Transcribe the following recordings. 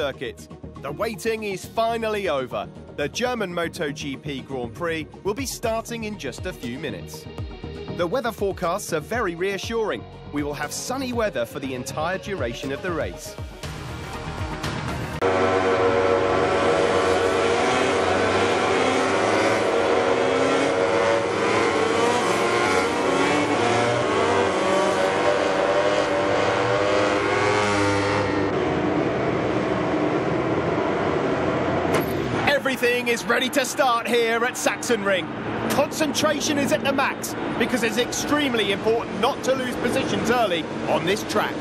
Circuit. The waiting is finally over. The German MotoGP Grand Prix will be starting in just a few minutes. The weather forecasts are very reassuring. We will have sunny weather for the entire duration of the race. Everything is ready to start here at Saxon Ring. Concentration is at the max because it's extremely important not to lose positions early on this track.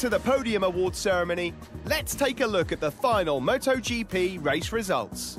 to the podium award ceremony, let's take a look at the final MotoGP race results.